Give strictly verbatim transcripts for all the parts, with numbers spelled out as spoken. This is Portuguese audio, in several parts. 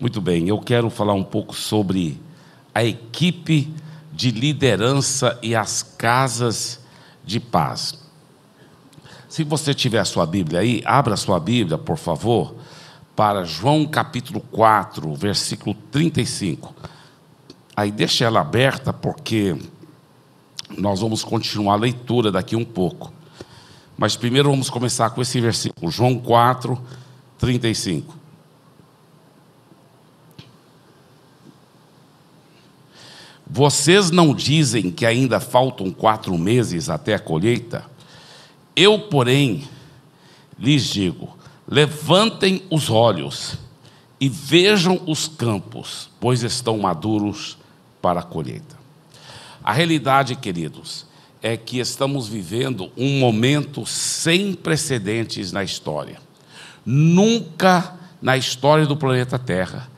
Muito bem, eu quero falar um pouco sobre a equipe de liderança e as casas de paz. Se você tiver a sua Bíblia aí, abra a sua Bíblia, por favor, para João capítulo quatro, versículo trinta e cinco. Aí deixa ela aberta, porque nós vamos continuar a leitura daqui um pouco. Mas primeiro vamos começar com esse versículo, João quatro, trinta e cinco. Vocês não dizem que ainda faltam quatro meses até a colheita? Eu, porém, lhes digo, levantem os olhos e vejam os campos, pois estão maduros para a colheita. A realidade, queridos, é que estamos vivendo um momento sem precedentes na história. Nunca na história do planeta Terra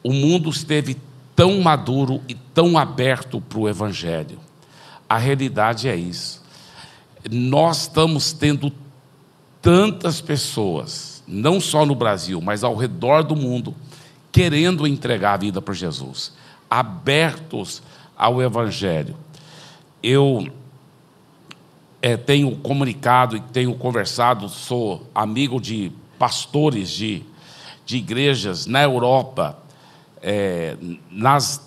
o mundo esteve tão maduro e tão aberto para o Evangelho. A realidade é isso. Nós estamos tendo tantas pessoas, não só no Brasil, mas ao redor do mundo, querendo entregar a vida para Jesus, abertos ao Evangelho. Eu é, tenho comunicado e tenho conversado, sou amigo de pastores de, de igrejas na Europa, é, nas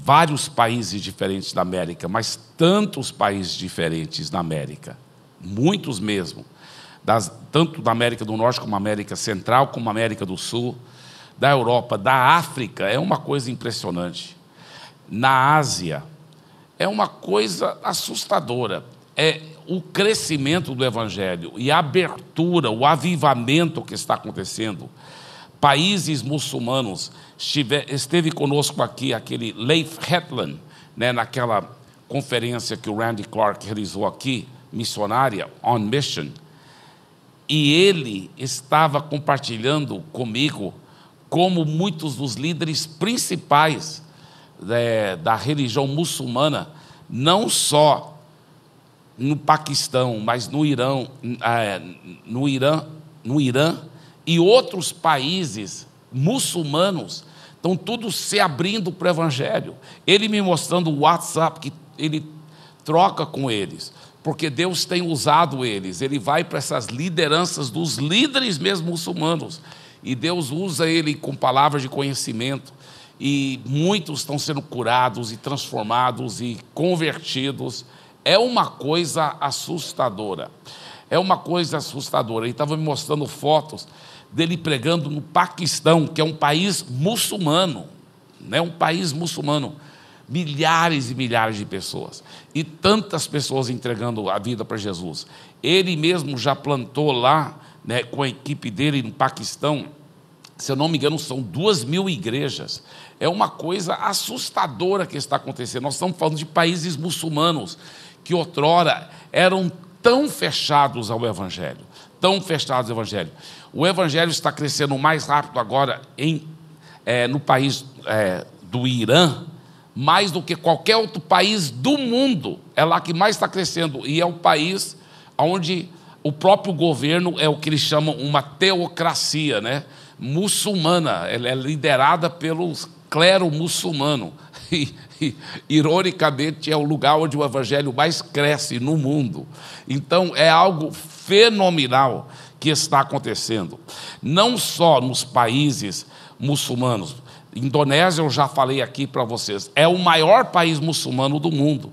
vários países diferentes da América, mas tantos países diferentes na América, muitos mesmo, das, tanto da América do Norte como da América Central, como da América do Sul, da Europa, da África, é uma coisa impressionante. Na Ásia, é uma coisa assustadora, é o crescimento do Evangelho e a abertura, o avivamento que está acontecendo. Países muçulmanos, estive, esteve conosco aqui aquele Leif Hetland, né, naquela conferência que o Randy Clark realizou aqui, missionária, On Mission, e ele estava compartilhando comigo como muitos dos líderes principais é, da religião muçulmana, não só no Paquistão, mas no Irão, é, no Irã, no Irã, e outros países muçulmanos estão todos se abrindo para o Evangelho. Ele me mostrando o WhatsApp que ele troca com eles, porque Deus tem usado eles. Ele vai para essas lideranças dos líderes mesmo muçulmanos, e Deus usa ele com palavras de conhecimento, e muitos estão sendo curados e transformados e convertidos. É uma coisa assustadora. É uma coisa assustadora. Ele estava me mostrando fotos dele pregando no Paquistão, que é um país muçulmano, né? Um país muçulmano, milhares e milhares de pessoas, e tantas pessoas entregando a vida para Jesus. Ele mesmo já plantou lá, né, com a equipe dele no Paquistão, se eu não me engano, são duas mil igrejas. É uma coisa assustadora que está acontecendo. Nós estamos falando de países muçulmanos, que outrora eram tão fechados ao Evangelho, tão fechados ao Evangelho. O Evangelho está crescendo mais rápido agora em, é, no país é, do Irã, mais do que qualquer outro país do mundo. É lá que mais está crescendo, e é um país onde o próprio governo é o que eles chamam uma teocracia, né? Muçulmana. Ela é liderada pelo clero muçulmano, e, e, ironicamente, é o lugar onde o Evangelho mais cresce no mundo. Então, é algo fenomenal que está acontecendo, não só nos países muçulmanos. Indonésia, eu já falei aqui para vocês, é o maior país muçulmano do mundo,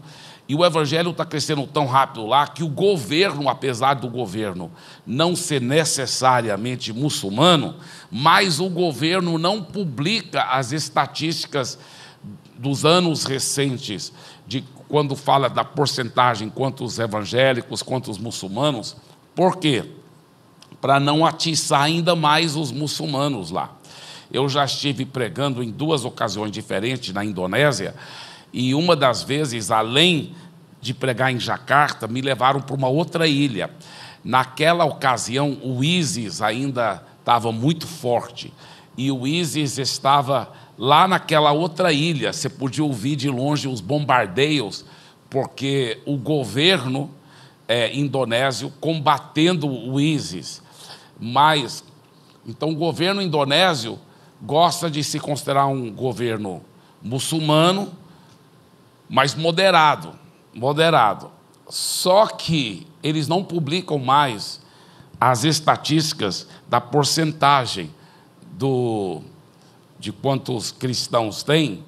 e o Evangelho está crescendo tão rápido lá, que o governo, apesar do governo não ser necessariamente muçulmano, mas o governo não publica as estatísticas dos anos recentes, de quando fala da porcentagem, quantos evangélicos, quantos muçulmanos. Por quê? Para não atiçar ainda mais os muçulmanos lá. Eu já estive pregando em duas ocasiões diferentes na Indonésia, e uma das vezes, além de pregar em Jakarta, me levaram para uma outra ilha. Naquela ocasião, o ISIS ainda estava muito forte, e o ISIS estava lá naquela outra ilha. Você podia ouvir de longe os bombardeios, porque o governo é, indonésio combatendo o ISIS. Mas, então, o governo indonésio gosta de se considerar um governo muçulmano, mas moderado, moderado. Só que eles não publicam mais as estatísticas da porcentagem do, de quantos cristãos tem,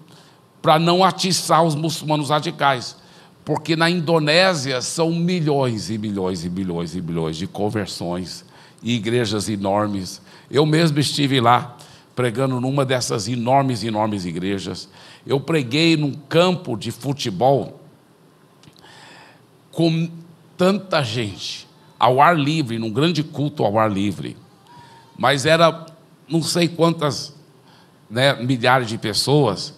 para não atiçar os muçulmanos radicais, porque na Indonésia são milhões e milhões e milhões e milhões de conversões e igrejas enormes. Eu mesmo estive lá pregando numa dessas enormes, enormes igrejas. Eu preguei num campo de futebol com tanta gente, ao ar livre, num grande culto ao ar livre, mas era não sei quantas, né, milhares de pessoas.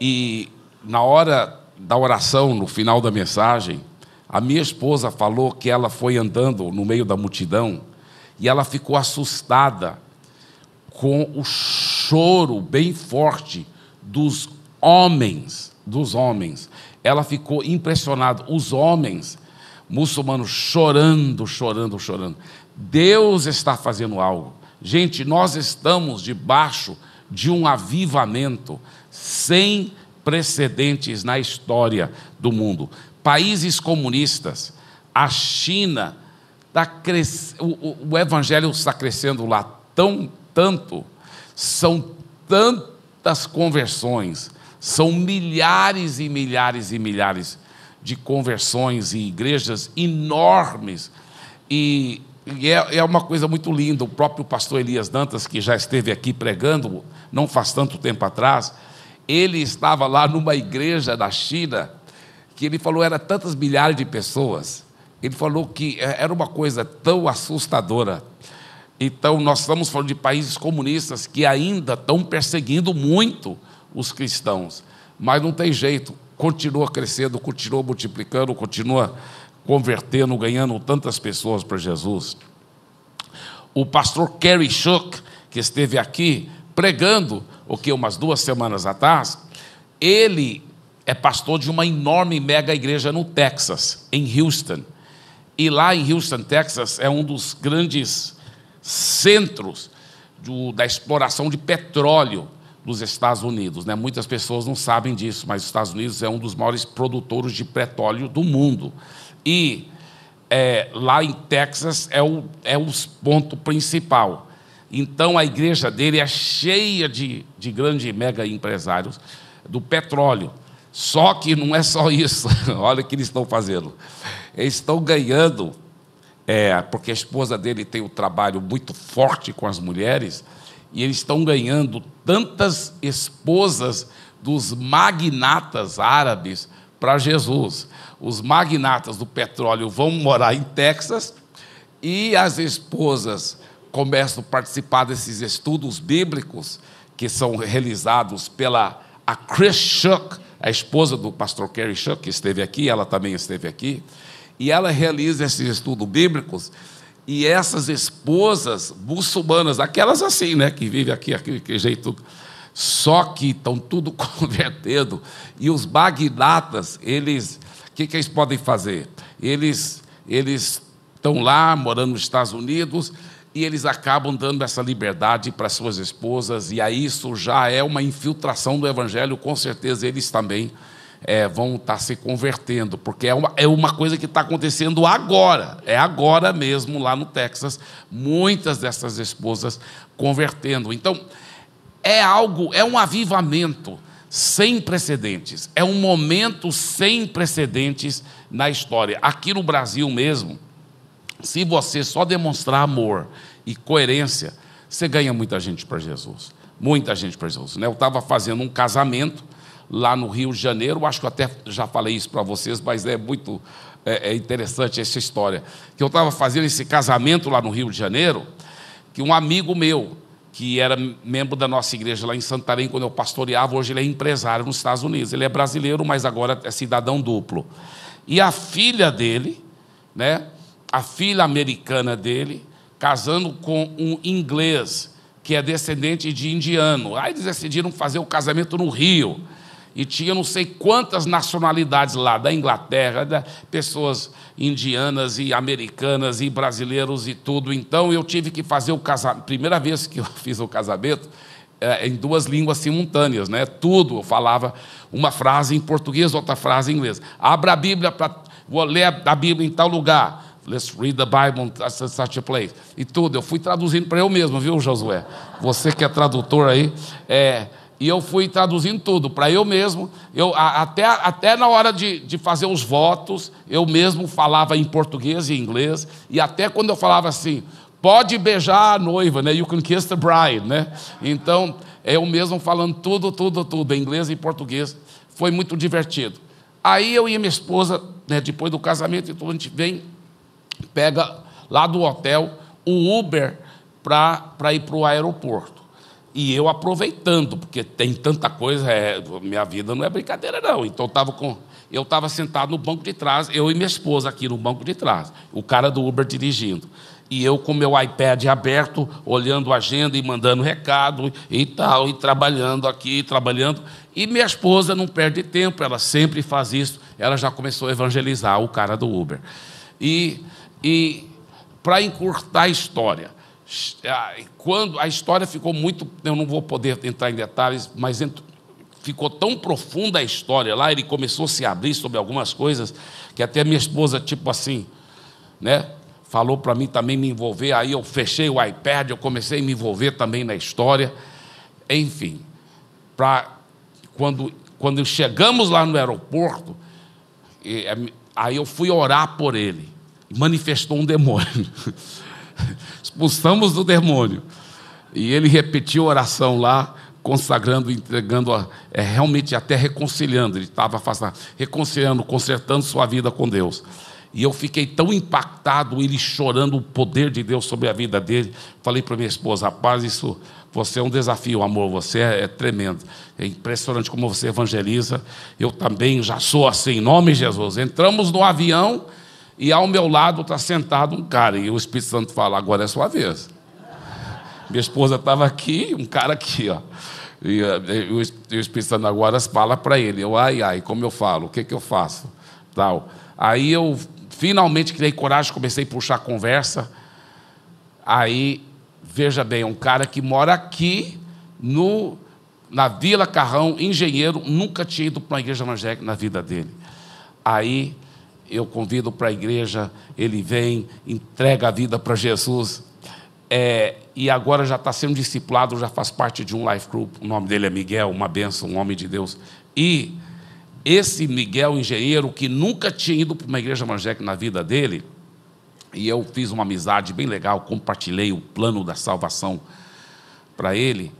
E na hora da oração, no final da mensagem, a minha esposa falou que ela foi andando no meio da multidão e ela ficou assustada com o choro bem forte dos homens, dos homens. Ela ficou impressionada, os homens muçulmanos chorando, chorando, chorando. Deus está fazendo algo. Gente, nós estamos debaixo de um avivamento sem precedentes na história do mundo. Países comunistas, a China, tá cres... o, o, o evangelho está crescendo lá tão tanto, são tantas conversões, são milhares e milhares e milhares de conversões e igrejas enormes, e E é, é uma coisa muito linda. O próprio pastor Elias Dantas, que já esteve aqui pregando não faz tanto tempo atrás, ele estava lá numa igreja da China, que ele falou, era tantas milhares de pessoas, ele falou que era uma coisa tão assustadora. Então nós estamos falando de países comunistas que ainda estão perseguindo muito os cristãos, mas não tem jeito, continua crescendo, continua multiplicando, continua convertendo, ganhando tantas pessoas para Jesus. O pastor Kerry Shook, que esteve aqui pregando, o que, umas duas semanas atrás, ele é pastor de uma enorme mega igreja no Texas, em Houston. E lá em Houston, Texas, é um dos grandes centros do, da exploração de petróleo dos Estados Unidos, né? Muitas pessoas não sabem disso, mas os Estados Unidos é um dos maiores produtores de petróleo do mundo. E é, lá em Texas é o, é o ponto principal. Então a igreja dele é cheia de, de grandes mega empresários do petróleo. Só que não é só isso. Olha o que eles estão fazendo. Eles estão ganhando, é, porque a esposa dele tem um trabalho muito forte com as mulheres, e eles estão ganhando tantas esposas dos magnatas árabes para Jesus. Os magnatas do petróleo vão morar em Texas, e as esposas começam a participar desses estudos bíblicos que são realizados pela a Chris Shook, a esposa do pastor Kerry Shook, que esteve aqui, ela também esteve aqui, e ela realiza esses estudos bíblicos. E essas esposas muçulmanas, aquelas assim, né, que vivem aqui, aquele jeito, só que estão tudo convertendo. E os magnatas, eles, o que, que eles podem fazer? Eles eles estão lá, morando nos Estados Unidos, e eles acabam dando essa liberdade para suas esposas, e aí isso já é uma infiltração do evangelho. Com certeza eles também é, vão estar se convertendo, porque é uma, é uma coisa que está acontecendo agora, é agora mesmo lá no Texas, muitas dessas esposas convertendo. Então, é algo, é um avivamento sem precedentes, é um momento sem precedentes na história. Aqui no Brasil mesmo, se você só demonstrar amor e coerência, você ganha muita gente para Jesus, muita gente para Jesus, né? Eu estava fazendo um casamento lá no Rio de Janeiro, acho que eu até já falei isso para vocês, mas é muito é, é interessante essa história, que eu estava fazendo esse casamento lá no Rio de Janeiro, que um amigo meu, que era membro da nossa igreja lá em Santarém, quando eu pastoreava, hoje ele é empresário nos Estados Unidos, ele é brasileiro, mas agora é cidadão duplo, e a filha dele, né, a filha americana dele, casando com um inglês, que é descendente de indiano. Aí eles decidiram fazer o casamento no Rio, e tinha não sei quantas nacionalidades lá, da Inglaterra, da, pessoas indianas e americanas e brasileiros e tudo. Então eu tive que fazer o casamento. Primeira vez que eu fiz o casamento, é, em duas línguas simultâneas, né? Tudo eu falava, uma frase em português, outra frase em inglês. Abra a Bíblia, pra, vou ler a Bíblia em tal lugar. Let's read the Bible in such a place. E tudo, eu fui traduzindo para eu mesmo, viu, Josué? Você que é tradutor aí. É, e eu fui traduzindo tudo para eu mesmo. Eu, a, até, até na hora de, de fazer os votos, eu mesmo falava em português e inglês. E até quando eu falava assim, pode beijar a noiva, né? You can kiss the bride, né? Então, eu mesmo falando tudo, tudo, tudo, em inglês e português. Foi muito divertido. Aí eu e minha esposa, né, depois do casamento, então a gente vem... pega lá do hotel o Uber para ir para o aeroporto. E eu aproveitando, porque tem tanta coisa, é, minha vida não é brincadeira, não. Então, eu tava com, eu estava sentado no banco de trás, eu e minha esposa aqui no banco de trás, o cara do Uber dirigindo. E eu com meu iPad aberto, olhando a agenda e mandando recado e tal, e trabalhando aqui, trabalhando. E minha esposa não perde tempo, ela sempre faz isso. Ela já começou a evangelizar o cara do Uber. E... E, para encurtar a história, quando a história ficou muito... Eu não vou poder entrar em detalhes, mas ent, ficou tão profunda a história lá, ele começou a se abrir sobre algumas coisas, que até minha esposa, tipo assim, né, falou para mim também me envolver, aí eu fechei o iPad, eu comecei a me envolver também na história. Enfim, pra, quando, quando chegamos lá no aeroporto, e, aí eu fui orar por ele. Manifestou um demônio. Expulsamos o demônio. E ele repetiu a oração lá, consagrando, entregando, a, é, realmente até reconciliando. Ele estava afastado, reconciliando, consertando sua vida com Deus. E eu fiquei tão impactado, ele chorando o poder de Deus sobre a vida dele. Falei para minha esposa, rapaz, isso, você é um desafio, amor, você é, é tremendo. É impressionante como você evangeliza. Eu também já sou assim, em nome de Jesus. Entramos no avião... E ao meu lado está sentado um cara, e o Espírito Santo fala, agora é sua vez. Minha esposa estava aqui, um cara aqui, ó. E, e, o, e o Espírito Santo agora fala para ele, eu, ai, ai, como eu falo, o que, que eu faço? Tal. Aí eu finalmente criei coragem, comecei a puxar a conversa. Aí, veja bem, um cara que mora aqui, no, na Vila Carrão, engenheiro, nunca tinha ido para uma igreja evangélica na vida dele. Aí... eu convido para a igreja, ele vem, entrega a vida para Jesus, é, e agora já está sendo discipulado, já faz parte de um life group, o nome dele é Miguel, uma bênção, um homem de Deus. E esse Miguel, engenheiro, que nunca tinha ido para uma igreja evangélica na vida dele, e eu fiz uma amizade bem legal, compartilhei o plano da salvação para ele,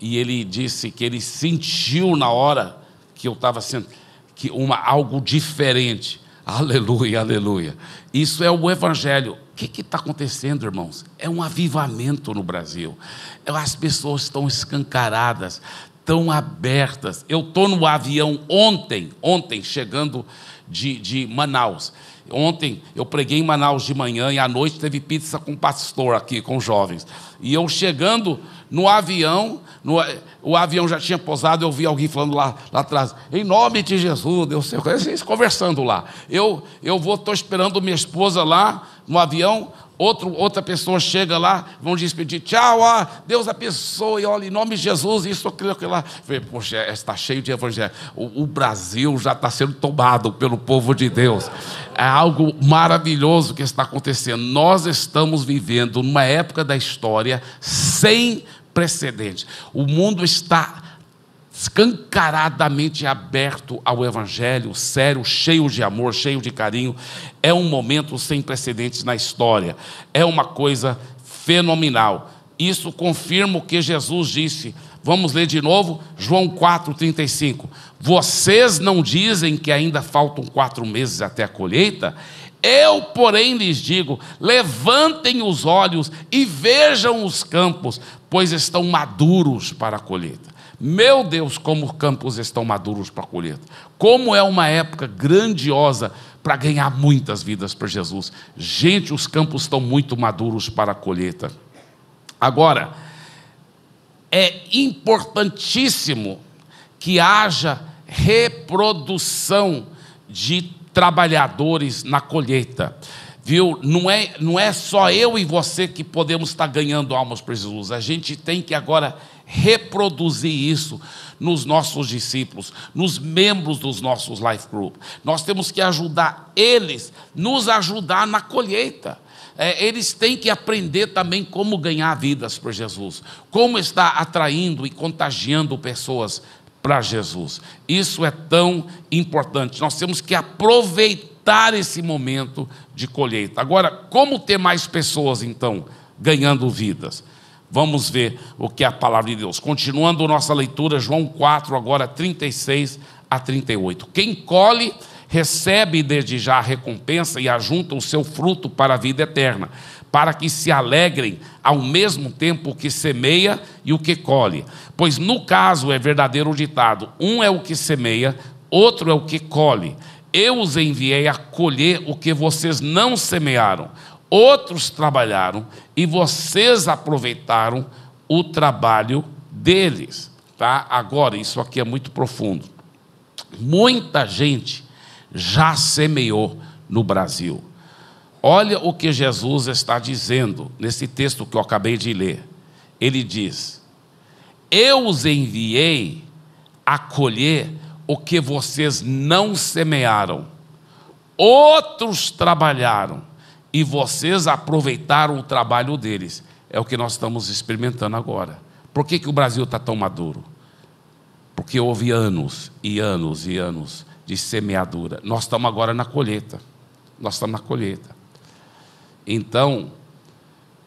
e ele disse que ele sentiu na hora que eu estava sendo, que uma, algo diferente. Aleluia, aleluia. Isso é o evangelho. O que está acontecendo, irmãos? É um avivamento no Brasil. As pessoas estão escancaradas, estão abertas. Eu estou no avião ontem, ontem, chegando de, de Manaus. Ontem eu preguei em Manaus de manhã e à noite teve pizza com o pastor aqui, com os jovens. E eu chegando no avião, no, o avião já tinha pousado, eu vi alguém falando lá, lá atrás, em nome de Jesus, Deus seu, vocês conversando lá. Eu eu vou, estou esperando minha esposa lá no avião, outro, outra pessoa chega lá, vão despedir, tchau, ah, Deus abençoe, olha, em nome de Jesus, isso, aquilo, aquilo lá. Eu falei, poxa, está cheio de evangelho. O, o Brasil já está sendo tomado pelo povo de Deus. É algo maravilhoso que está acontecendo. Nós estamos vivendo numa época da história sem precedentes. O mundo está escancaradamente aberto ao evangelho, sério, cheio de amor, cheio de carinho. É um momento sem precedentes na história. É uma coisa fenomenal. Isso confirma o que Jesus disse. Vamos ler de novo, João quatro, trinta e cinco. Vocês não dizem que ainda faltam quatro meses até a colheita? Eu, porém, lhes digo, levantem os olhos e vejam os campos, pois estão maduros para a colheita. Meu Deus, como os campos estão maduros para a colheita. Como é uma época grandiosa para ganhar muitas vidas para Jesus. Gente, os campos estão muito maduros para a colheita. Agora, é importantíssimo que haja reprodução de trabalhadores na colheita, viu? Não é, não é só eu e você que podemos estar ganhando almas para Jesus, a gente tem que agora reproduzir isso nos nossos discípulos, nos membros dos nossos life group. Nós temos que ajudar eles, nos ajudar na colheita. É, eles têm que aprender também como ganhar vidas para Jesus, como estar atraindo e contagiando pessoas para Jesus. Isso é tão importante. Nós temos que aproveitar esse momento de colheita. Agora, como ter mais pessoas, então, ganhando vidas? Vamos ver o que é a palavra de Deus. Continuando nossa leitura, João quatro, agora trinta e seis a trinta e oito. Quem colhe, recebe desde já a recompensa e ajunta o seu fruto para a vida eterna, para que se alegrem ao mesmo tempo o que semeia e o que colhe. Pois no caso é verdadeiro o ditado: um é o que semeia, outro é o que colhe. Eu os enviei a colher o que vocês não semearam. Outros trabalharam e vocês aproveitaram o trabalho deles. Tá? Agora, isso aqui é muito profundo. Muita gente já semeou no Brasil. Olha o que Jesus está dizendo nesse texto que eu acabei de ler. Ele diz: eu os enviei a colher o que vocês não semearam. Outros trabalharam e vocês aproveitaram o trabalho deles. É o que nós estamos experimentando agora. Por que que o Brasil está tão maduro? Porque houve anos e anos e anos de semeadura. Nós estamos agora na colheita. Nós estamos na colheita. Então,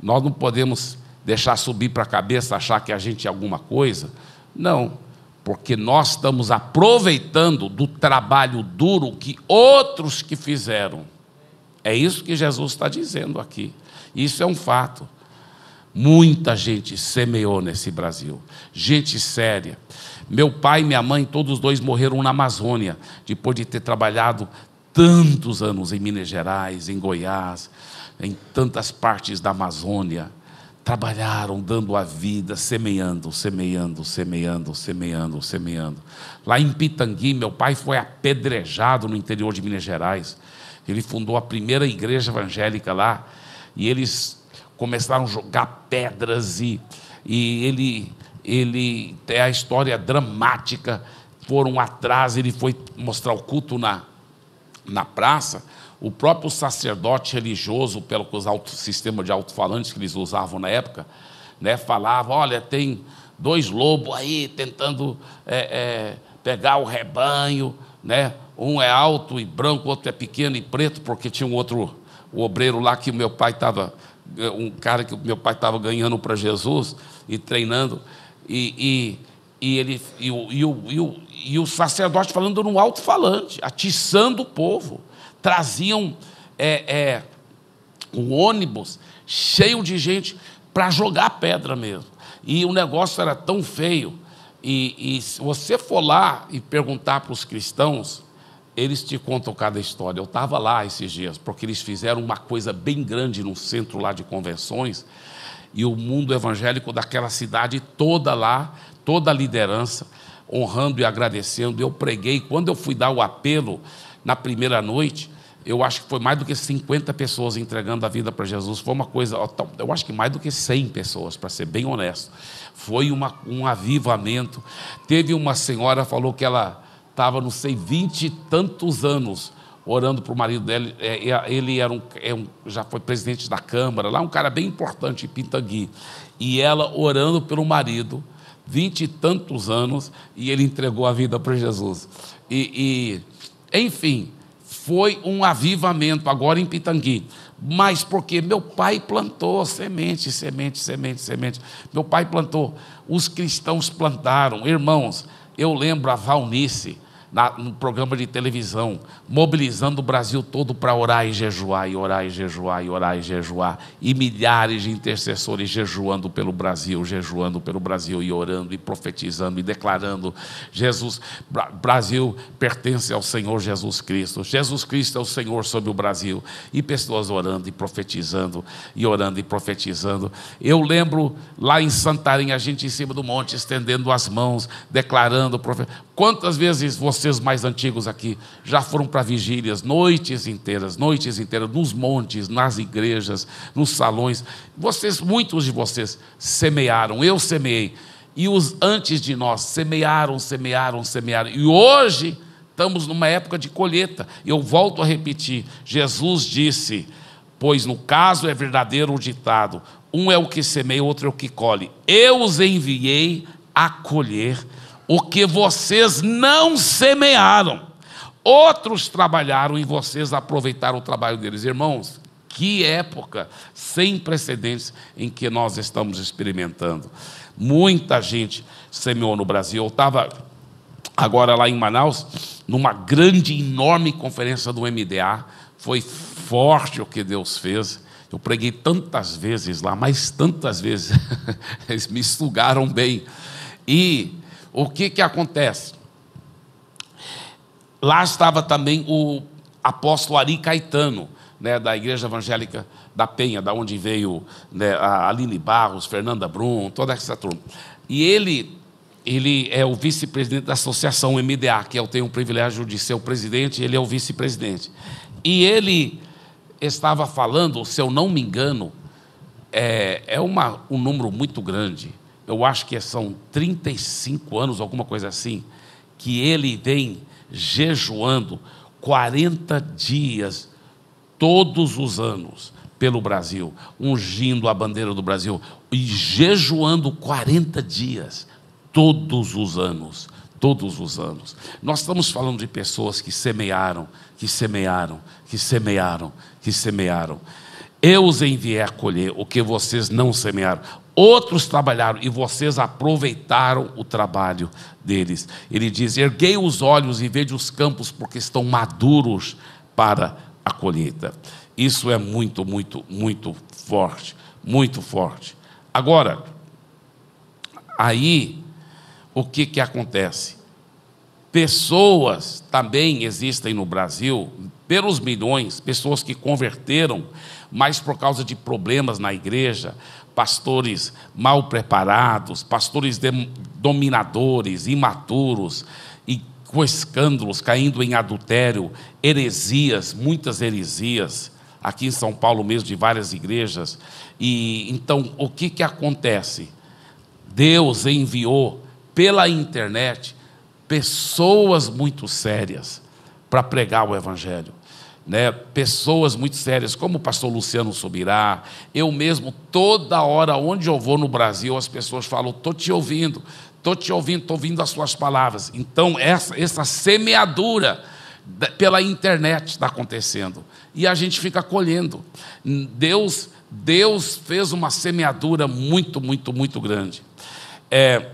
nós não podemos deixar subir para a cabeça, achar que a gente é alguma coisa. Não, porque nós estamos aproveitando do trabalho duro que outros que fizeram. É isso que Jesus está dizendo aqui. Isso é um fato. Muita gente semeou nesse Brasil. Gente séria. Meu pai e minha mãe, todos dois morreram na Amazônia, depois de ter trabalhado tantos anos em Minas Gerais, em Goiás, em tantas partes da Amazônia. Trabalharam, dando a vida, semeando, semeando, semeando, semeando, semeando. Lá em Pitangui, meu pai foi apedrejado no interior de Minas Gerais. Ele fundou a primeira igreja evangélica lá, e eles começaram a jogar pedras, e, e ele, ele tem a história dramática, foram atrás, ele foi mostrar o culto na, na praça, o próprio sacerdote religioso, pelo que os alto, sistema de alto-falantes que eles usavam na época, né, falava: olha, tem dois lobos aí tentando é, é, pegar o rebanho, né? Um é alto e branco, o outro é pequeno e preto, porque tinha um outro um obreiro lá que meu pai estava, um cara que meu pai estava ganhando para Jesus e treinando, e, e, e, ele, e, o, e, o, e, o, e o sacerdote falando num alto-falante, atiçando o povo. Traziam é, é, um ônibus cheio de gente para jogar pedra mesmo, e o negócio era tão feio. E, e se você for lá e perguntar para os cristãos, eles te contam cada história. Eu estava lá esses dias, porque eles fizeram uma coisa bem grande num centro lá de convenções, e o mundo evangélico daquela cidade toda lá, toda a liderança, honrando e agradecendo. Eu preguei, quando eu fui dar o apelo na primeira noite, eu acho que foi mais do que cinquenta pessoas entregando a vida para Jesus. Foi uma coisa, eu acho que mais do que cem pessoas, para ser bem honesto. Foi uma, um avivamento. Teve uma senhora, falou que ela estava, não sei, vinte e tantos anos orando para o marido dela. Ele era um, já foi presidente da Câmara, lá um cara bem importante em Pitangui. E ela orando pelo marido, vinte e tantos anos, e ele entregou a vida para Jesus. E, e enfim, foi um avivamento agora em Pitangui. Mas porque meu pai plantou semente, semente, semente, semente. Meu pai plantou, os cristãos plantaram. Irmãos, eu lembro a Valnice, na, no programa de televisão, mobilizando o Brasil todo para orar e jejuar, e orar e jejuar, e orar e jejuar, e milhares de intercessores jejuando pelo Brasil, jejuando pelo Brasil, e orando, e profetizando, e declarando: Jesus, Brasil pertence ao Senhor Jesus Cristo, Jesus Cristo é o Senhor sobre o Brasil, e pessoas orando, e profetizando, e orando, e profetizando. Eu lembro, lá em Santarém, a gente em cima do monte, estendendo as mãos, declarando, profetizando. Quantas vezes vocês mais antigos aqui já foram para vigílias, noites inteiras, noites inteiras, nos montes, nas igrejas, nos salões? Vocês, muitos de vocês semearam, eu semeei. e os antes de nós semearam, semearam, semearam, e hoje estamos numa época de colheita. Eu volto a repetir, Jesus disse, pois no caso é verdadeiro o ditado, um é o que semeia, outro é o que colhe, eu os enviei a colher o que vocês não semearam, outros trabalharam e vocês aproveitaram o trabalho deles. Irmãos, que época sem precedentes em que nós estamos experimentando. Muita gente semeou no Brasil. Eu estava agora lá em Manaus, numa grande, enorme conferência do M D A, foi forte o que Deus fez. Eu preguei tantas vezes lá, mas tantas vezes, eles me sugaram bem. E o que que acontece? Lá estava também o apóstolo Ari Caetano, né, da Igreja Evangélica da Penha, da onde veio, né, a Aline Barros, Fernanda Brum, toda essa turma. E ele, ele é o vice-presidente da associação M D A, que eu tenho o privilégio de ser o presidente, ele é o vice-presidente. E ele estava falando, se eu não me engano, é, é uma, um número muito grande, eu acho que são trinta e cinco anos, alguma coisa assim, que ele vem jejuando quarenta dias todos os anos pelo Brasil, ungindo a bandeira do Brasil e jejuando quarenta dias todos os anos, todos os anos. Nós estamos falando de pessoas que semearam, que semearam, que semearam, que semearam. Eu os enviei a colher o que vocês não semearam. Outros trabalharam e vocês aproveitaram o trabalho deles. Ele diz, erguei os olhos e vejo os campos porque estão maduros para a colheita. Isso é muito, muito, muito forte, muito forte. Agora, aí, o que que acontece? Pessoas também existem no Brasil, pelos milhões, pessoas que converteram, mas por causa de problemas na igreja, pastores mal preparados, pastores dominadores, imaturos, e com escândalos, caindo em adultério, heresias, muitas heresias, aqui em São Paulo mesmo, de várias igrejas. E então, o que que acontece? Deus enviou pela internet pessoas muito sérias para pregar o Evangelho, né? Pessoas muito sérias, como o pastor Luciano Subirá, eu mesmo, toda hora, onde eu vou no Brasil, as pessoas falam, estou te ouvindo, estou te ouvindo, estou ouvindo as suas palavras. Então, essa, essa semeadura pela internet está acontecendo, e a gente fica colhendo. Deus, Deus fez uma semeadura muito, muito, muito grande. É,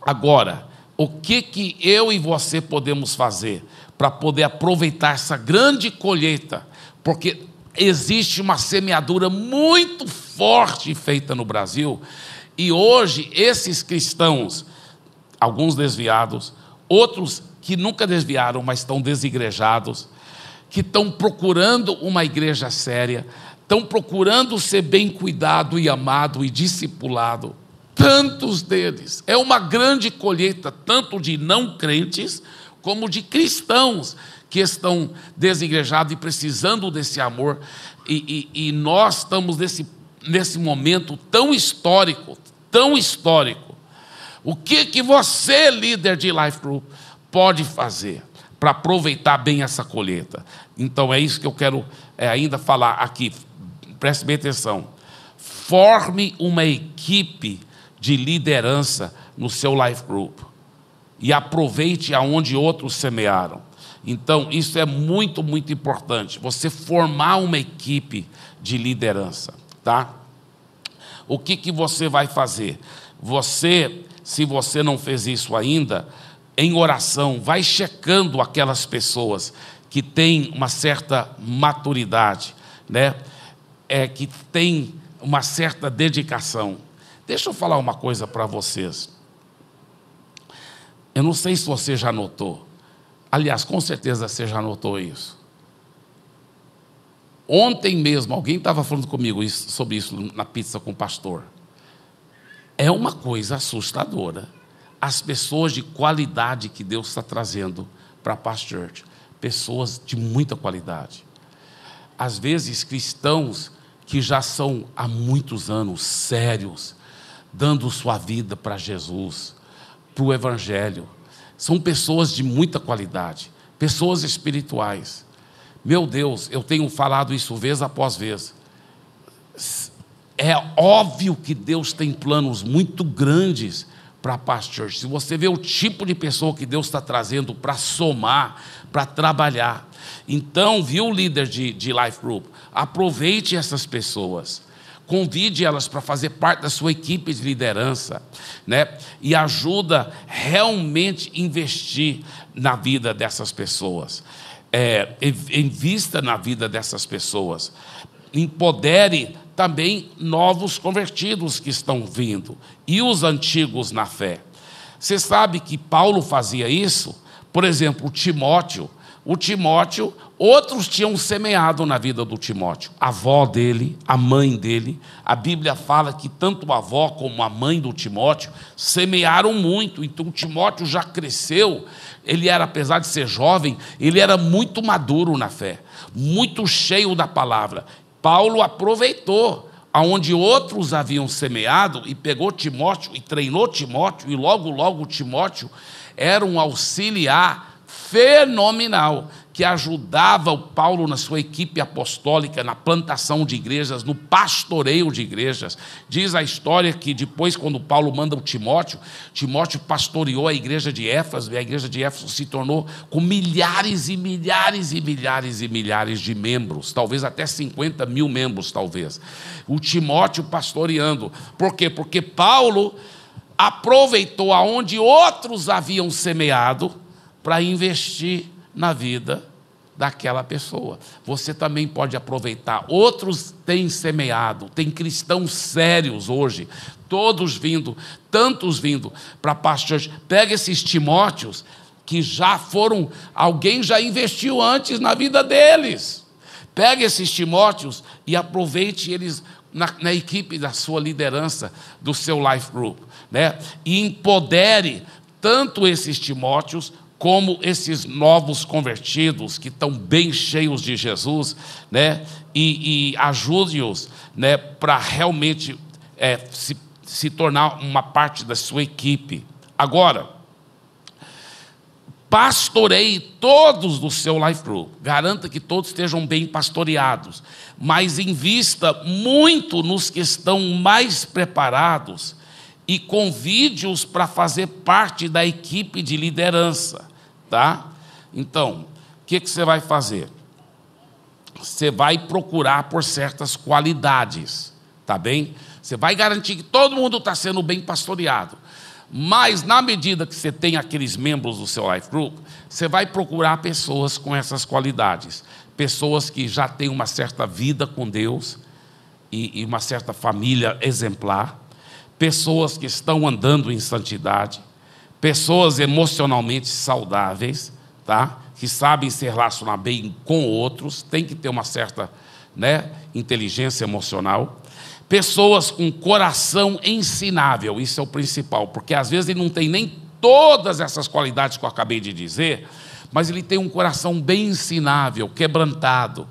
agora, o que que eu e você podemos fazer para poder aproveitar essa grande colheita? Porque existe uma semeadura muito forte feita no Brasil, e hoje esses cristãos, alguns desviados, outros que nunca desviaram, mas estão desigrejados, que estão procurando uma igreja séria, estão procurando ser bem cuidado e amado e discipulado, tantos deles. É uma grande colheita, tanto de não crentes, como de cristãos que estão desigrejados e precisando desse amor. E, e, e nós estamos nesse, nesse momento tão histórico, tão histórico. O que que você, líder de Life Group, pode fazer para aproveitar bem essa colheita? Então é isso que eu quero é, ainda falar aqui, preste bem atenção. Forme uma equipe de liderança no seu Life Group, e aproveite aonde outros semearam. Então, isso é muito, muito importante, você formar uma equipe de liderança, tá? O que que você vai fazer? Você, se você não fez isso ainda, em oração, vai checando aquelas pessoas que têm uma certa maturidade, né? É, que têm uma certa dedicação. Deixa eu falar uma coisa para vocês. Eu não sei se você já notou. Aliás, com certeza você já notou isso. Ontem mesmo, alguém estava falando comigo isso, sobre isso na pizza com o pastor. É uma coisa assustadora. As pessoas de qualidade que Deus está trazendo para a Paz Church. Pessoas de muita qualidade. Às vezes, cristãos que já são há muitos anos sérios, dando sua vida para Jesus, para o Evangelho. São pessoas de muita qualidade, pessoas espirituais. Meu Deus, eu tenho falado isso vez após vez. É óbvio que Deus tem planos muito grandes para a Paz Church. Se você vê o tipo de pessoa que Deus está trazendo para somar, para trabalhar. Então, viu, líder de, de Life Group, aproveite essas pessoas, convide elas para fazer parte da sua equipe de liderança, né? E ajuda realmente a investir na vida dessas pessoas. É, invista na vida dessas pessoas, empodere também novos convertidos que estão vindo e os antigos na fé. Você sabe que Paulo fazia isso? Por exemplo, o Timóteo, o Timóteo, outros tinham semeado na vida do Timóteo, a avó dele, a mãe dele. A Bíblia fala que tanto a avó como a mãe do Timóteo semearam muito. Então o Timóteo já cresceu. Ele era, apesar de ser jovem, ele era muito maduro na fé, muito cheio da palavra. Paulo aproveitou aonde outros haviam semeado e pegou Timóteo e treinou Timóteo, e logo, logo Timóteo era um auxiliar fenomenal que ajudava o Paulo na sua equipe apostólica, na plantação de igrejas, no pastoreio de igrejas. Diz a história que depois, quando Paulo manda o Timóteo, Timóteo pastoreou a igreja de Éfeso, e a igreja de Éfeso se tornou com milhares e milhares e milhares e milhares de membros, talvez até cinquenta mil membros, talvez. O Timóteo pastoreando. Por quê? Porque Paulo aproveitou aonde outros haviam semeado para investir na vida daquela pessoa. Você também pode aproveitar. Outros têm semeado, tem cristãos sérios hoje, todos vindo, tantos vindo para a Paz Church. Pega esses Timóteos que já foram, alguém já investiu antes na vida deles. Pega esses Timóteos e aproveite eles na, na equipe da sua liderança, do seu Life Group, né? E empodere tanto esses Timóteos como esses novos convertidos que estão bem cheios de Jesus, né? E, e ajude-os, né? Para realmente é, se, se tornar uma parte da sua equipe. Agora, pastoreie todos do seu Life Group, garanta que todos estejam bem pastoreados, mas invista muito nos que estão mais preparados e convide-os para fazer parte da equipe de liderança. Tá? Então, o que, que você vai fazer? Você vai procurar por certas qualidades, tá bem? Você vai garantir que todo mundo está sendo bem pastoreado, mas na medida que você tem aqueles membros do seu Life Group, você vai procurar pessoas com essas qualidades, pessoas que já têm uma certa vida com Deus e, e uma certa família exemplar, pessoas que estão andando em santidade, pessoas emocionalmente saudáveis, tá? Que sabem se relacionar bem com outros, tem que ter uma certa, né, inteligência emocional, pessoas com coração ensinável, isso é o principal, porque às vezes ele não tem nem todas essas qualidades que eu acabei de dizer, mas ele tem um coração bem ensinável, quebrantado,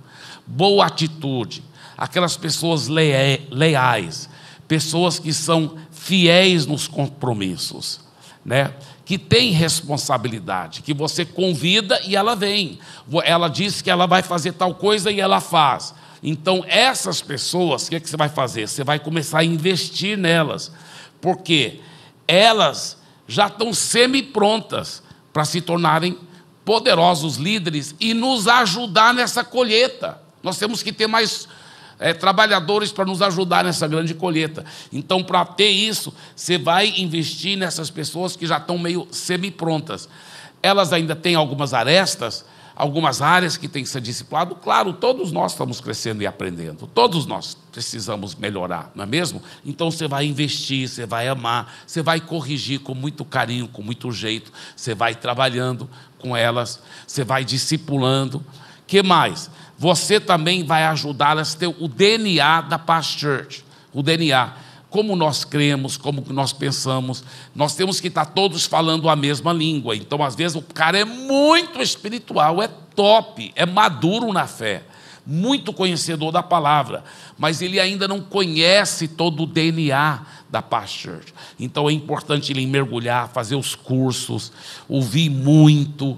boa atitude, aquelas pessoas leais, pessoas que são fiéis nos compromissos, né? Que tem responsabilidade, que você convida e ela vem, ela diz que ela vai fazer tal coisa e ela faz. Então essas pessoas, o que é que você vai fazer? Você vai começar a investir nelas, porque elas já estão semi-prontas para se tornarem poderosos líderes e nos ajudar nessa colheita. Nós temos que ter mais É, trabalhadores para nos ajudar nessa grande colheita. Então, para ter isso, você vai investir nessas pessoas que já estão meio semi-prontas. Elas ainda têm algumas arestas, algumas áreas que têm que ser disciplado. Claro, todos nós estamos crescendo e aprendendo, todos nós precisamos melhorar, não é mesmo? Então, você vai investir, você vai amar, você vai corrigir com muito carinho, com muito jeito, você vai trabalhando com elas, você vai discipulando. O que mais? Você também vai ajudá-las a ter o D N A da Paz Church, o D N A, como nós cremos, como nós pensamos, nós temos que estar todos falando a mesma língua. Então, às vezes, o cara é muito espiritual, é top, é maduro na fé, muito conhecedor da palavra, mas ele ainda não conhece todo o D N A da Paz Church. Então é importante ele mergulhar, fazer os cursos, ouvir muito,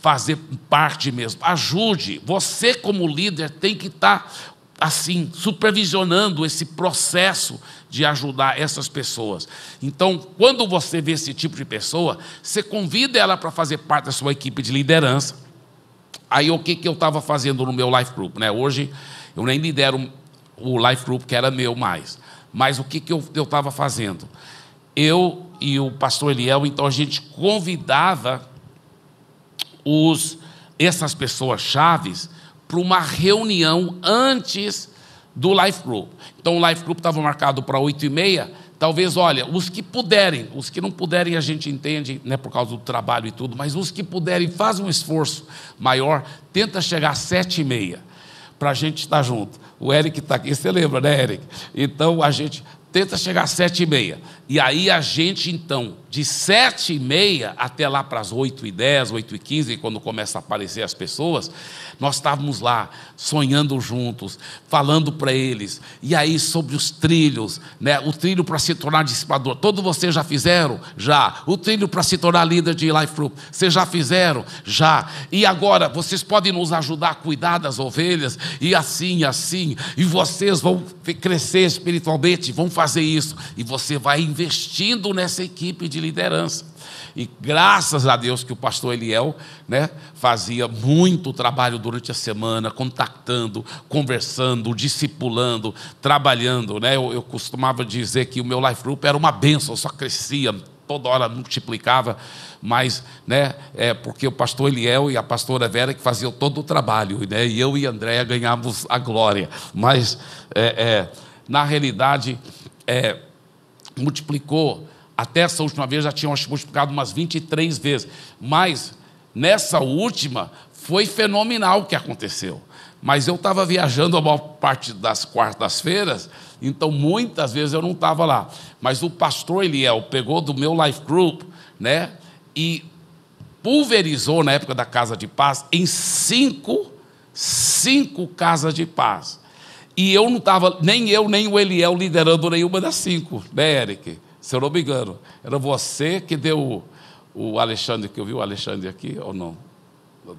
fazer parte mesmo. Ajude, você como líder tem que estar assim, supervisionando esse processo de ajudar essas pessoas. Então, quando você vê esse tipo de pessoa, você convida ela para fazer parte da sua equipe de liderança. Aí, o que, que eu estava fazendo no meu Life Group? Né? Hoje, eu nem lidero o Life Group, que era meu mais. Mas o que, que eu estava fazendo? Eu e o pastor Eliel, então, a gente convidava os, essas pessoas chaves para uma reunião antes do Life Group. Então o Life Group estava marcado para oito e meia, talvez, olha, os que puderem, os que não puderem a gente entende, né, por causa do trabalho e tudo, mas os que puderem, faz um esforço maior, tenta chegar às sete e meia, para a gente estar junto. O Eric está aqui, você lembra, né, Eric? Então a gente tenta chegar às sete e meia, e aí a gente então, de sete e meia até lá para as oito e dez, oito e quinze, quando começa a aparecer as pessoas, nós estávamos lá, sonhando juntos, falando para eles, e aí sobre os trilhos, né? O trilho para se tornar discipulador, todos vocês já fizeram? Já. O trilho para se tornar líder de Life Group, vocês já fizeram? Já. E agora, vocês podem nos ajudar a cuidar das ovelhas, e assim, assim, e vocês vão crescer espiritualmente, vão fazer isso, e você vai investindo nessa equipe de liderança. E graças a Deus que o pastor Eliel, né, fazia muito trabalho durante a semana, contactando, conversando, discipulando, trabalhando, né? eu, eu costumava dizer que o meu Life Group era uma bênção, só crescia, toda hora multiplicava, mas, né, é porque o pastor Eliel e a pastora Vera que faziam todo o trabalho, né, e eu e a Andréia ganhávamos a glória, mas é, é, na realidade... É, multiplicou, até essa última vez já tinham multiplicado umas vinte e três vezes, mas nessa última foi fenomenal o que aconteceu. Mas eu estava viajando a maior parte das quartas-feiras, então muitas vezes eu não estava lá, mas o pastor Eliel pegou do meu Life Group, né, e pulverizou na época da Casa de Paz em cinco, cinco Casas de Paz. E eu não estava, nem eu, nem o Eliel liderando nenhuma das cinco, né, Eric? Se eu não me engano. Era você que deu o, o Alexandre, que eu vi o Alexandre aqui, ou não?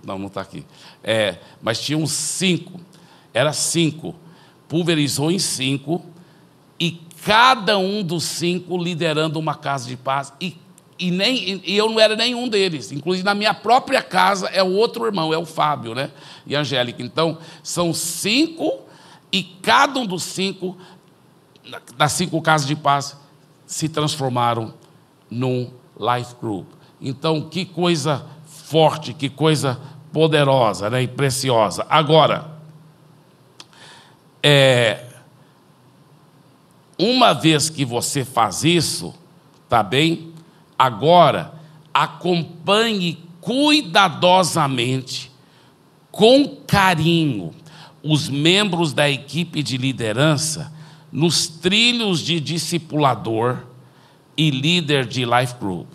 Não, não está aqui. É, mas tinha uns cinco, era cinco, pulverizou em cinco, e cada um dos cinco liderando uma casa de paz, e, e, nem, e eu não era nenhum deles, inclusive na minha própria casa é o outro irmão, é o Fábio, né, e a Angélica. Então, são cinco... E cada um dos cinco, das cinco casas de paz, se transformaram num Life Group. Então, que coisa forte, que coisa poderosa, né, e preciosa. Agora, é, uma vez que você faz isso, tá bem? Agora, acompanhe cuidadosamente, com carinho, os membros da equipe de liderança nos trilhos de discipulador e líder de Life Group.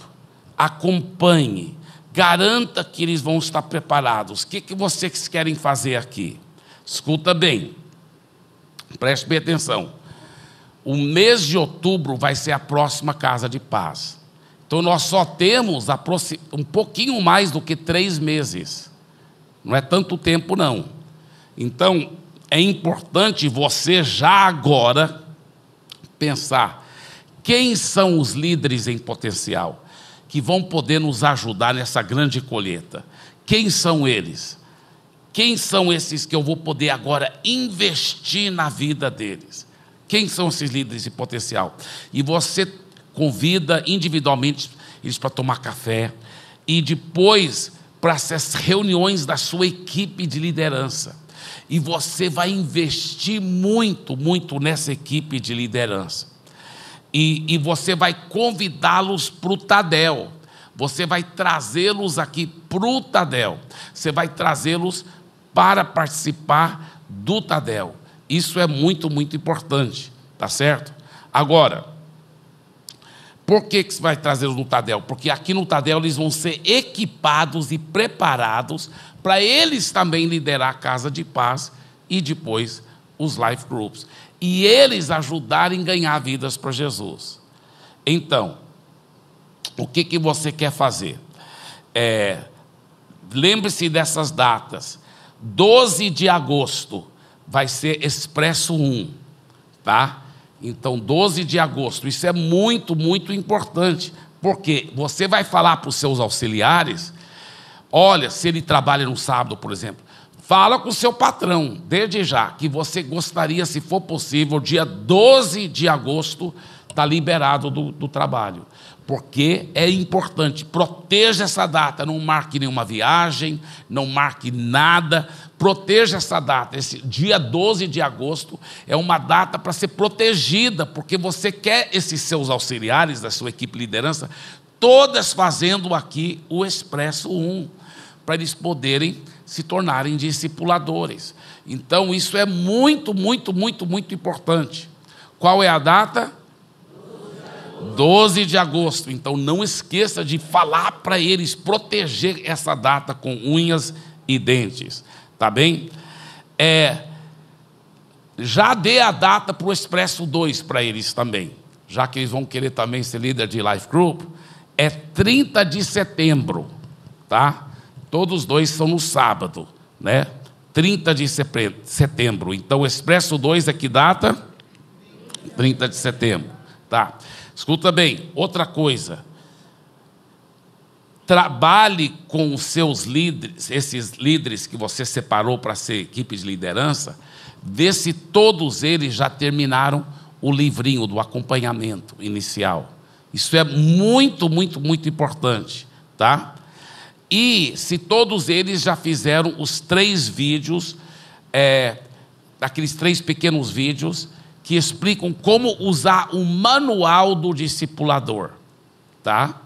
Acompanhe, garanta que eles vão estar preparados. O que, que vocês querem fazer aqui? Escuta bem, preste bem atenção. O mês de outubro vai ser a próxima Casa de Paz. Então nós só temos um pouquinho mais do que três meses. Não é tanto tempo não. Então, é importante você já agora pensar quem são os líderes em potencial que vão poder nos ajudar nessa grande colheita. Quem são eles? Quem são esses que eu vou poder agora investir na vida deles? Quem são esses líderes em potencial? E você convida individualmente eles para tomar café e depois para essas reuniões da sua equipe de liderança. E você vai investir muito, muito nessa equipe de liderança. E, e você vai convidá-los para o Tadel. Você vai trazê-los aqui para o Tadel. Você vai trazê-los para participar do Tadel. Isso é muito, muito importante. Tá certo? Agora, por que, que você vai trazê-los no Tadel? Porque aqui no Tadel eles vão ser equipados e preparados para eles também liderar a Casa de Paz e depois os life groups, e eles ajudarem a ganhar vidas para Jesus. Então, o que, que você quer fazer? É, lembre-se dessas datas. Doze de agosto vai ser Expresso um, tá? Então, doze de agosto, isso é muito, muito importante, porque você vai falar para os seus auxiliares. Olha, se ele trabalha no sábado, por exemplo, fala com o seu patrão, desde já, que você gostaria, se for possível, dia doze de agosto, tá liberado do, do trabalho, porque é importante. Proteja essa data, não marque nenhuma viagem, não marque nada, proteja essa data. Esse dia doze de agosto é uma data para ser protegida, porque você quer esses seus auxiliares, da sua equipe de liderança, todas fazendo aqui o Expresso um, para eles poderem se tornarem discipuladores. Então, isso é muito, muito, muito, muito importante. Qual é a data? doze de agosto. Então, não esqueça de falar para eles, proteger essa data com unhas e dentes. Tá bem? É, já dê a data para o Expresso dois para eles também, já que eles vão querer também ser líder de Life Group. É trinta de setembro, tá? Todos os dois são no sábado, né? trinta de setembro. Então, o Expresso dois é que data? trinta de setembro. Tá. Escuta bem, outra coisa. Trabalhe com os seus líderes, esses líderes que você separou para ser equipe de liderança, vê se todos eles já terminaram o livrinho do acompanhamento inicial. Isso é muito, muito, muito importante, tá? E se todos eles já fizeram os três vídeos, é, aqueles três pequenos vídeos que explicam como usar o manual do discipulador, tá?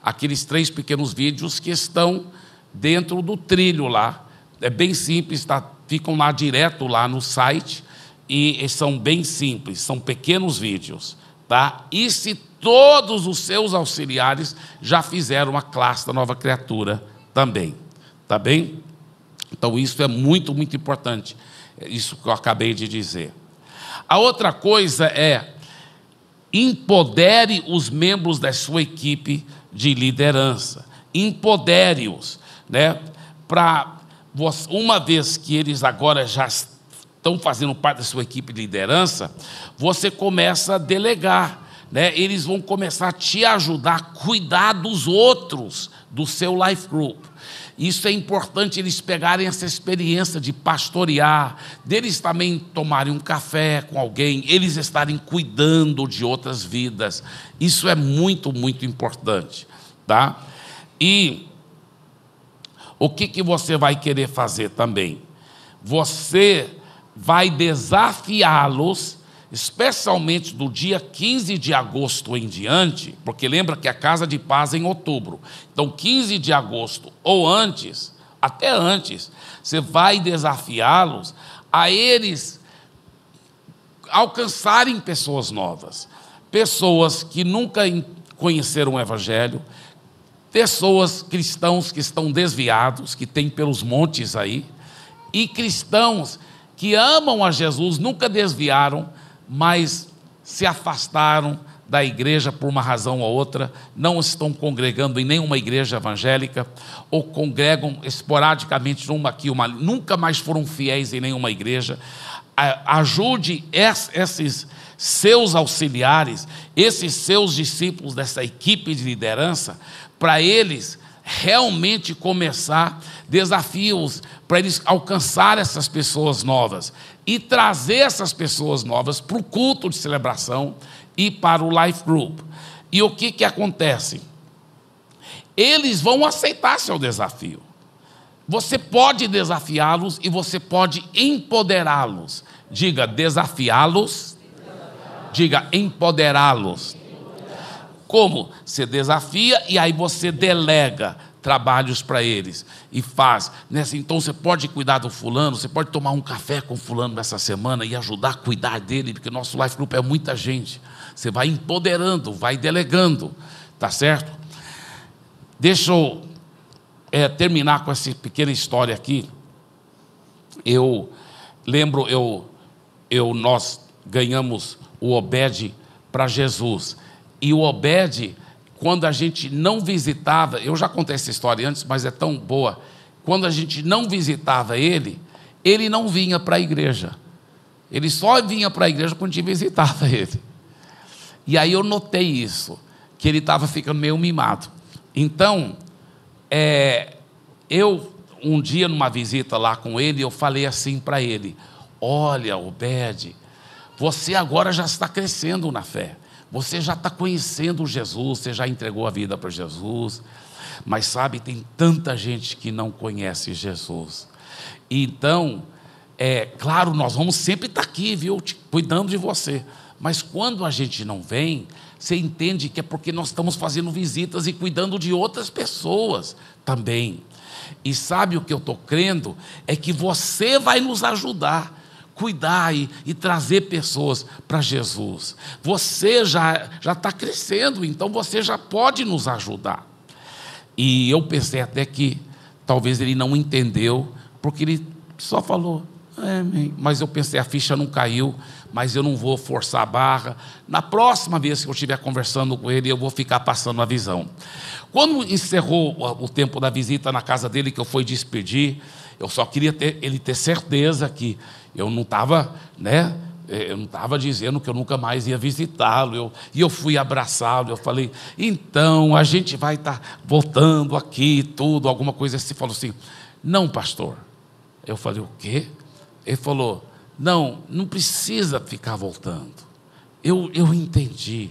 Aqueles três pequenos vídeos que estão dentro do trilho lá, é bem simples, tá? Ficam lá direto lá no site e são bem simples, são pequenos vídeos, tá? E se todos os seus auxiliares já fizeram a classe da nova criatura também, tá bem? Então, isso é muito, muito importante, isso que eu acabei de dizer. A outra coisa é, empodere os membros da sua equipe de liderança, empodere-os, né? Para uma vez que eles agora já estão fazendo parte da sua equipe de liderança, você começa a delegar, né? Eles vão começar a te ajudar a cuidar dos outros, do seu life group. Isso é importante, eles pegarem essa experiência de pastorear, deles também tomarem um café com alguém, eles estarem cuidando de outras vidas. Isso é muito, muito importante, tá? E o que, que você vai querer fazer também? Você vai desafiá-los, especialmente do dia quinze de agosto em diante, porque lembra que a Casa de Paz é em outubro, então quinze de agosto ou antes, até antes, você vai desafiá-los a eles alcançarem pessoas novas, pessoas que nunca conheceram o Evangelho, pessoas, cristãos que estão desviados, que tem pelos montes aí, e cristãos que amam a Jesus, nunca desviaram, mas se afastaram da igreja por uma razão ou outra, não estão congregando em nenhuma igreja evangélica, ou congregam esporadicamente numa aqui, uma, nunca mais foram fiéis em nenhuma igreja. Ajude esses seus auxiliares, esses seus discípulos dessa equipe de liderança, para eles realmente começar desafios, para eles alcançar essas pessoas novas e trazer essas pessoas novas para o culto de celebração e para o Life Group. E o que, que acontece? Eles vão aceitar seu desafio. Você pode desafiá-los e você pode empoderá-los. Diga desafiá-los, diga empoderá-los. Como? Você desafia e aí você delega trabalhos para eles e faz, né? Então você pode cuidar do fulano, você pode tomar um café com o fulano nessa semana e ajudar a cuidar dele, porque nosso Life Group é muita gente. Você vai empoderando, vai delegando, tá certo? Deixa eu é, terminar com essa pequena história aqui. Eu Lembro, eu, eu nós ganhamos o Obed para Jesus. E o Obed, quando a gente não visitava, eu já contei essa história antes, mas é tão boa. Quando a gente não visitava ele, ele não vinha para a igreja. Ele só vinha para a igreja quando a gente visitava ele. E aí eu notei isso, que ele estava ficando meio mimado. Então, é, eu, um dia, numa visita lá com ele, eu falei assim para ele: olha, Obed, você agora já está crescendo na fé, você já está conhecendo Jesus, você já entregou a vida para Jesus, mas sabe, tem tanta gente que não conhece Jesus. Então, é claro, nós vamos sempre estar aqui, viu, cuidando de você, mas quando a gente não vem, você entende que é porque nós estamos fazendo visitas e cuidando de outras pessoas também. E sabe o que eu estou crendo? É que você vai nos ajudar, cuidar e, e trazer pessoas para Jesus. Você já já está crescendo, então você já pode nos ajudar. E eu pensei até que talvez ele não entendeu, porque ele só falou, é, mas eu pensei, a ficha não caiu, mas eu não vou forçar a barra. Na próxima vez que eu estiver conversando com ele, eu vou ficar passando a visão. Quando encerrou o tempo da visita na casa dele, que eu fui despedir, eu só queria ter, ele ter certeza que eu não estava, né, eu não estava dizendo que eu nunca mais ia visitá-lo. Eu, e eu fui abraçá-lo, eu falei, então, a gente vai estar tá voltando aqui, tudo, alguma coisa assim. Ele falou assim, não, pastor. Eu falei, o quê? Ele falou, não, não precisa ficar voltando. Eu, eu entendi.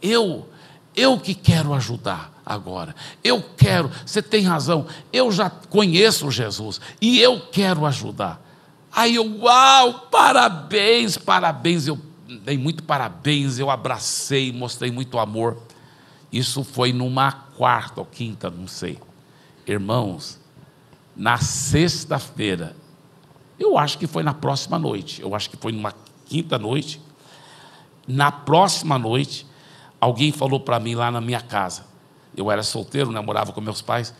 Eu, eu que quero ajudar agora. Eu quero, você tem razão, eu já conheço Jesus e eu quero ajudar. Aí eu, uau, parabéns, parabéns, eu dei muito parabéns, eu abracei, mostrei muito amor. Isso foi numa quarta ou quinta, não sei. Irmãos, na sexta-feira, eu acho que foi na próxima noite, eu acho que foi numa quinta noite, na próxima noite, alguém falou para mim lá na minha casa, eu era solteiro, né, morava com meus pais,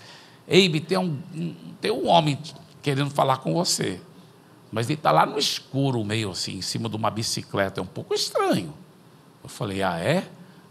Eibe, tem um, tem um homem querendo falar com você, mas ele está lá no escuro, meio assim, em cima de uma bicicleta, é um pouco estranho. Eu falei, ah, é?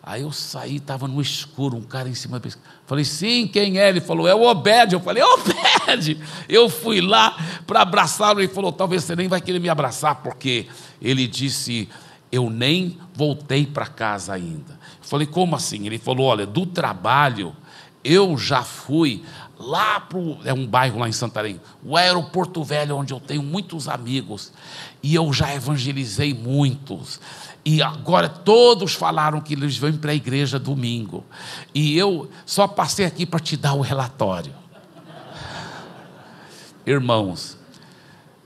Aí eu saí, estava no escuro, um cara em cima da bicicleta. Falei, sim, quem é? Ele falou, é o Obed. Eu falei, Obed! Eu fui lá para abraçá-lo. Ele falou, talvez você nem vai querer me abraçar, porque ele disse, eu nem voltei para casa ainda. Eu falei, como assim? Ele falou, olha, do trabalho, eu já fui lá para é um bairro lá em Santarém, o Aeroporto Velho, onde eu tenho muitos amigos, e eu já evangelizei muitos. E agora todos falaram que eles vêm para a igreja domingo. E eu só passei aqui para te dar o relatório. Irmãos,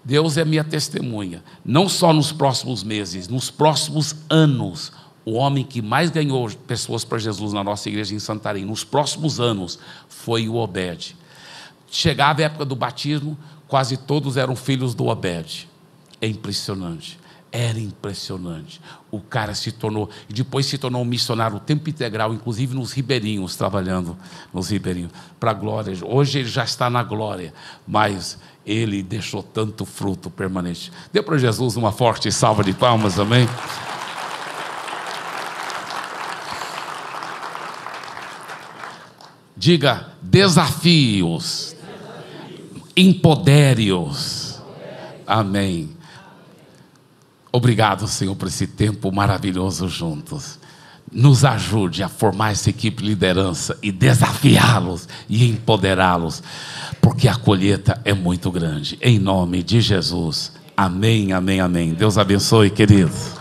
Deus é minha testemunha. Não só nos próximos meses, nos próximos anos, o homem que mais ganhou pessoas para Jesus na nossa igreja em Santarém, nos próximos anos, foi o Obed. Chegava a época do batismo, quase todos eram filhos do Obed. É impressionante. Era impressionante, o cara se tornou, e depois se tornou um missionário o tempo integral, inclusive nos ribeirinhos, trabalhando nos ribeirinhos, para a glória. Hoje ele já está na glória, mas ele deixou tanto fruto permanente. Dê para Jesus uma forte salva de palmas, amém? Diga, desafios, empodere-os, amém. Obrigado, Senhor, por esse tempo maravilhoso juntos. Nos ajude a formar essa equipe de liderança e desafiá-los e empoderá-los, porque a colheita é muito grande. Em nome de Jesus. Amém, amém, amém. Deus abençoe, queridos.